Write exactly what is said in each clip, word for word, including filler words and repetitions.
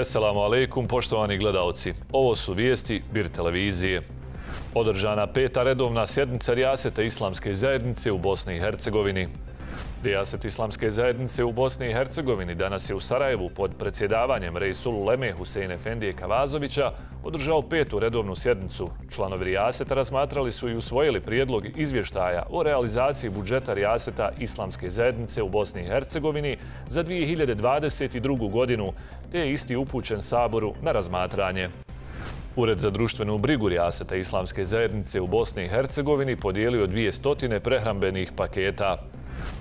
Esselamu alejkum, poštovani gledaoci. Ovo su vijesti BIR Televizije. Održana peta redovna sjednica Rijaseta Islamske zajednice u Bosni i Hercegovini. Rijaset Islamske zajednice u Bosni i Hercegovini danas je u Sarajevu pod predsjedavanjem Reisululeme Husein ef. Kavazovića održao petu redovnu sjednicu. Članovi Rijaseta razmatrali su i usvojili prijedlog izvještaja o realizaciji budžeta Rijaseta Islamske zajednice u Bosni i Hercegovini za dvije hiljade dvadeset drugu. godinu, te je isti upućen Saboru na razmatranje. Ured za društvenu brigu Rijaseta Islamske zajednice u Bosni i Hercegovini podijelio dvije stotine prehrambenih paketa.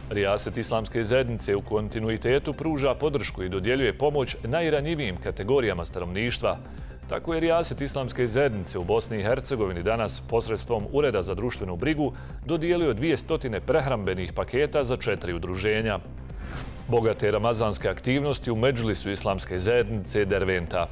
Rijaset Islamske zajednice u kontinuitetu pruža podršku i dodjeljuje pomoć najranjivijim kategorijama stanovništva. Tako je Rijaset Islamske zajednice u Bosni i Hercegovini danas posredstvom Ureda za društvenu brigu dodijelio dvjesto prehrambenih paketa za četiri udruženja. Bogate ramazanske aktivnosti u Međlisu Islamske zajednice Derventa.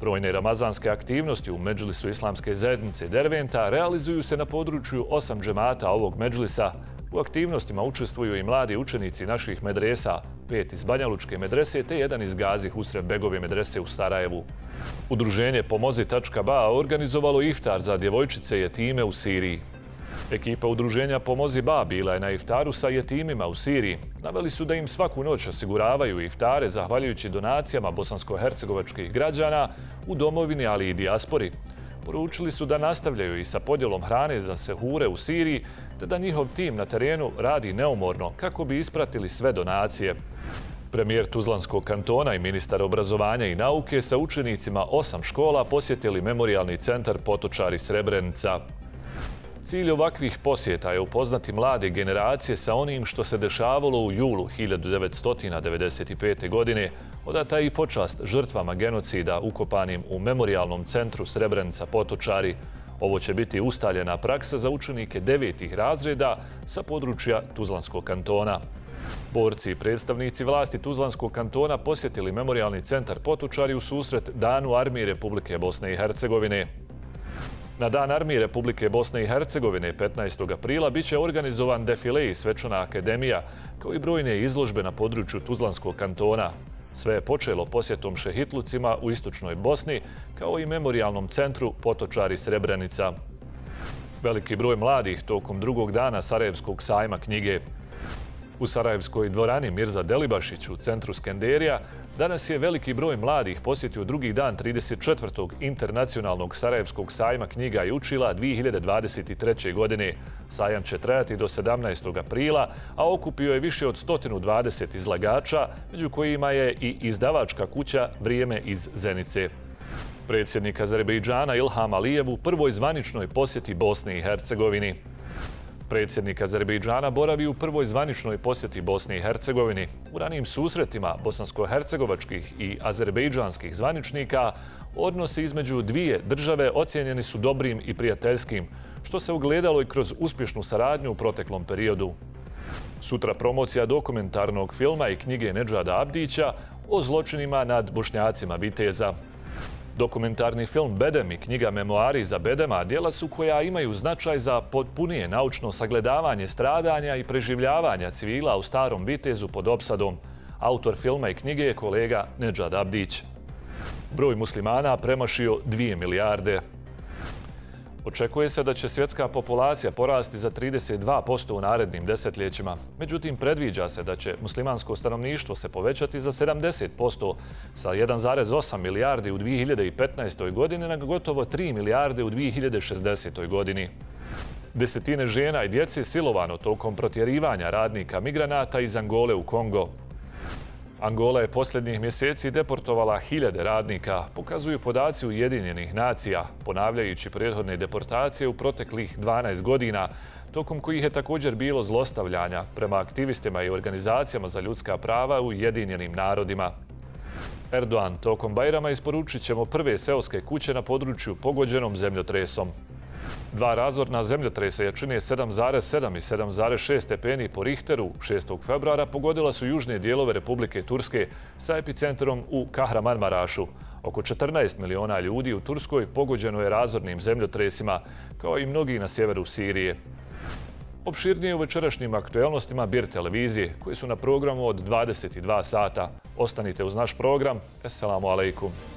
Brojne ramazanske aktivnosti u Međlisu Islamske zajednice Derventa realizuju se na području osam džemata ovog Međlisa. U aktivnostima učestvuju i mladi učenici naših medresa, pet iz Banjalučke medrese te jedan iz Gazi Husrev-begove medrese u Sarajevu. Udruženje Pomozi.ba organizovalo iftar za djevojčice jetime u Siriji. Ekipa udruženja Pomozi.ba bila je na iftaru sa jetimima u Siriji. Naveli su da im svaku noć osiguravaju iftare zahvaljujući donacijama bosansko-hercegovačkih građana u domovini, ali i dijaspori. Poručili su da nastavljaju i sa podjelom hrane za sehure u Siriji, te da njihov tim na terenu radi neumorno kako bi ispratili sve donacije. Premijer Tuzlanskog kantona i ministar obrazovanja i nauke sa učenicima osam škola posjetili memorijalni centar Potočari Srebrenica. Cilj ovakvih posjeta je upoznati mlade generacije sa onim što se dešavalo u julu hiljadu devetsto devedeset pete. godine, odata i počast žrtvama genocida ukopanim u memorijalnom centru Srebrenica Potočari. Ovo će biti ustaljena praksa za učenike devetih razreda sa područja Tuzlanskog kantona. Borci i predstavnici vlasti Tuzlanskog kantona posjetili memorijalni centar Potočari u susret Danu Armije Republike Bosne i Hercegovine. Na Dan Armije Republike Bosne i Hercegovine petnaestog aprila bit će organizovan defile i svečana akademija, kao i brojne izložbe na području Tuzlanskog kantona. Sve je počelo posjetom šehitlucima u istočnoj Bosni, kao i memorijalnom centru Potočari Srebrenica. Veliki broj mladih tokom drugog dana Sarajevskog sajma knjige. U sarajevskoj dvorani Mirza Delibašić u centru Skenderija danas je veliki broj mladih posjetio drugi dan trideset četvrtog Internacionalnog Sarajevskog sajma knjiga i učila dvije hiljade dvadeset treće. godine. Sajam će trajati do sedamnaestog aprila, a okupio je više od sto dvadeset izlagača, među kojima je i izdavačka kuća Vrijeme iz Zenice. Predsjednik Azerbejdžana Ilham Alijev u prvoj zvaničnoj posjeti Bosni i Hercegovini. Predsjednik Azerbejdžana boravi u prvoj zvaničnoj posjeti Bosni i Hercegovini. U ranijim susretima bosansko-hercegovačkih i azerbejdžanskih zvaničnika odnosi između dvije države ocijenjeni su dobrim i prijateljskim, što se ogledalo i kroz uspješnu saradnju u proteklom periodu. Sutra promocija dokumentarnog filma i knjige Nedžada Abdića o zločinima nad Bošnjacima Viteza. Dokumentarni film Bedem i knjiga Memoari za Bedema djela su koja imaju značaj za potpunije naučno sagledavanje stradanja i preživljavanja civila u Starom Vitezu pod opsadom. Autor filma i knjige je kolega Nedžad Abdić. Broj muslimana premašio dvije milijarde. Očekuje se da će svjetska populacija porasti za trideset dva posto u narednim desetljećima. Međutim, predviđa se da će muslimansko stanovništvo se povećati za sedamdeset posto, sa jedan zarez osam milijardi u dvije hiljade petnaestoj. godini na gotovo tri milijarde u dvije hiljade šezdesete. godini. Desetine žena i djece silovano tokom protjerivanja radnika migranata iz Angole u Kongo. Angola je posljednjih mjeseci deportovala hiljade radnika, pokazuju podaci Ujedinjenih nacija, ponavljajući prethodne deportacije u proteklih dvanaest godina, tokom kojih je također bilo zlostavljanja prema aktivistima i organizacijama za ljudska prava u Ujedinjenim narodima. Erdogan tokom Bajrama isporučit ćemo prve seoske kuće na području pogođenom zemljotresom. Dva razorna zemljotresa jačine sedam zarez sedam i sedam zarez šest stepeni po Richteru šestog februara pogodila su južne dijelove Republike Turske sa epicentrom u Kahramanmarašu. Oko četrnaest miliona ljudi u Turskoj pogođeno je razornim zemljotresima, kao i mnogi na sjeveru Sirije. Opširnije u večerašnjim aktuelnostima B I R Televizije, koji su na programu od dvadeset dva sata. Ostanite uz naš program. Esselamu alaikum.